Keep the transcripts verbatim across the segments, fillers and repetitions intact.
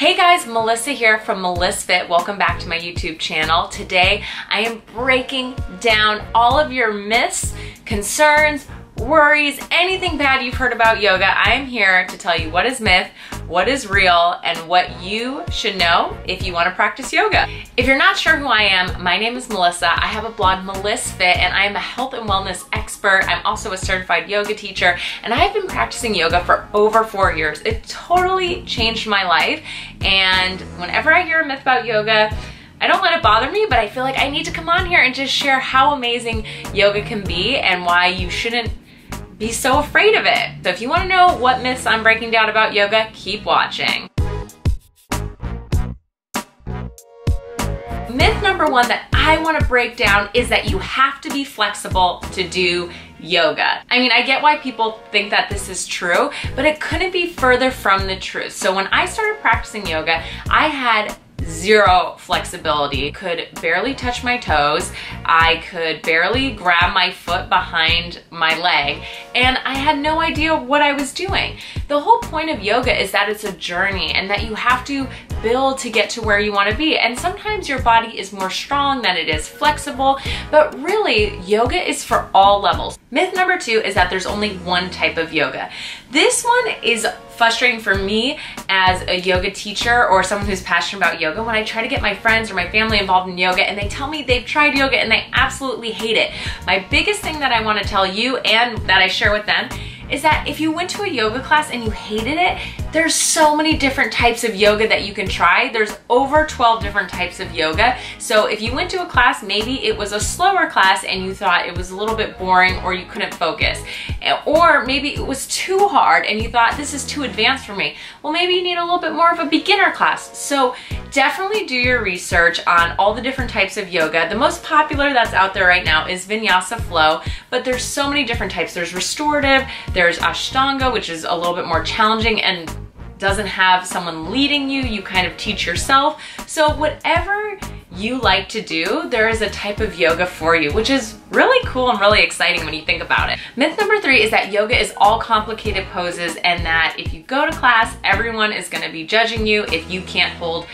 Hey guys, Melissa here from MelisFit. Welcome back to my YouTube channel. Today I am breaking down all of your myths, concerns, worries, anything bad you've heard about yoga. I am here to tell you what is myth, what is real, and what you should know if you want to practice yoga. If you're not sure who I am, my name is Melissa. I have a blog, MelisFit, and I am a health and wellness expert. I'm also a certified yoga teacher, and I have been practicing yoga for over four years. It totally changed my life, and whenever I hear a myth about yoga, I don't let it bother me, but I feel like I need to come on here and just share how amazing yoga can be and why you shouldn't be so afraid of it. So if you want to know what myths I'm breaking down about yoga, keep watching. Myth number one that I want to break down is that you have to be flexible to do yoga. I mean, I get why people think that this is true, but it couldn't be further from the truth. So when I started practicing yoga, I had zero flexibility. Could barely touch my toes. I could barely grab my foot behind my leg, and I had no idea what I was doing. The whole point of yoga is that it's a journey and that you have to build to get to where you want to be. And sometimes your body is more strong than it is flexible, but really yoga is for all levels. Myth number two is that there's only one type of yoga. This one is frustrating for me as a yoga teacher or someone who's passionate about yoga when I try to get my friends or my family involved in yoga and they tell me they've tried yoga and they absolutely hate it. My biggest thing that I want to tell you and that I share with them is that if you went to a yoga class and you hated it, there's so many different types of yoga that you can try. There's over twelve different types of yoga. So if you went to a class, maybe it was a slower class and you thought it was a little bit boring or you couldn't focus. Or maybe it was too hard and you thought this is too advanced for me. Well, maybe you need a little bit more of a beginner class. So definitely do your research on all the different types of yoga. The most popular that's out there right now is Vinyasa Flow, but there's so many different types. There's restorative, there's Ashtanga, which is a little bit more challenging and doesn't have someone leading you. You kind of teach yourself. So whatever you like to do, there is a type of yoga for you, which is really cool and really exciting when you think about it. Myth number three is that yoga is all complicated poses and that if you go to class, everyone is going to be judging you if you can't hold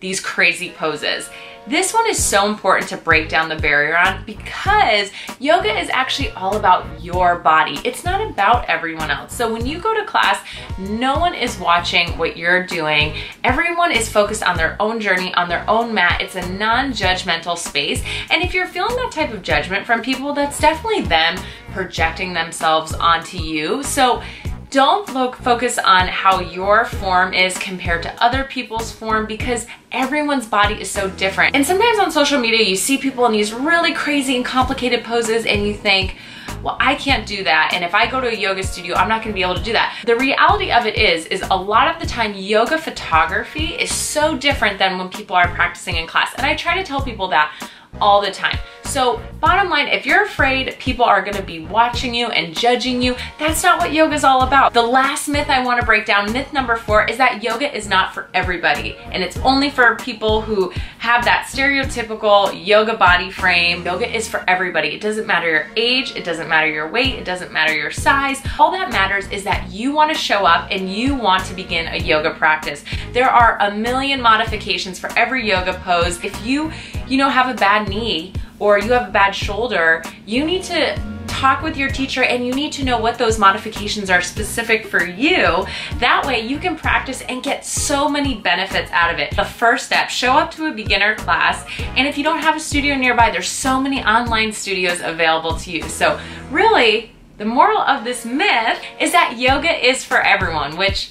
these crazy poses. This one is so important to break down the barrier on because yoga is actually all about your body. It's not about everyone else. So when you go to class, no one is watching what you're doing. Everyone is focused on their own journey, on their own mat. It's a non-judgmental space. And if you're feeling that type of judgment from people, that's definitely them projecting themselves onto you. So don't look, focus on how your form is compared to other people's form because everyone's body is so different. And sometimes on social media, you see people in these really crazy and complicated poses and you think, well, I can't do that. And if I go to a yoga studio, I'm not gonna be able to do that. The reality of it is, is a lot of the time yoga photography is so different than when people are practicing in class. And I try to tell people that all the time. So bottom line, if you're afraid people are gonna be watching you and judging you, that's not what yoga is all about. The last myth I wanna break down, myth number four, is that yoga is not for everybody. And it's only for people who have that stereotypical yoga body frame. Yoga is for everybody. It doesn't matter your age, it doesn't matter your weight, it doesn't matter your size. All that matters is that you wanna show up and you want to begin a yoga practice. There are a million modifications for every yoga pose. If you, you know, have a bad knee, or you have a bad shoulder, you need to talk with your teacher and you need to know what those modifications are specific for you. That way you can practice and get so many benefits out of it. The first step, show up to a beginner class. And if you don't have a studio nearby, there's so many online studios available to you. So really, the moral of this myth is that yoga is for everyone, which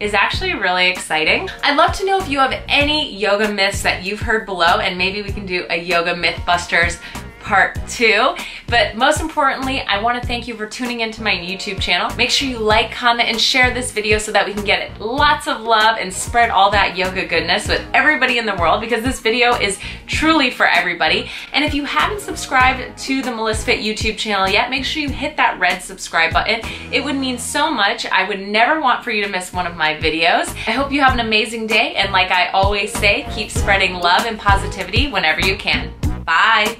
is actually really exciting. I'd love to know if you have any yoga myths that you've heard below, and maybe we can do a Yoga Mythbusters part two. But most importantly, I want to thank you for tuning into my YouTube channel. Make sure you like, comment, and share this video so that we can get lots of love and spread all that yoga goodness with everybody in the world, because this video is truly for everybody. And if you haven't subscribed to the MelisFit YouTube channel yet, make sure you hit that red subscribe button. It would mean so much. I would never want for you to miss one of my videos. I hope you have an amazing day, and like I always say, keep spreading love and positivity whenever you can. Bye.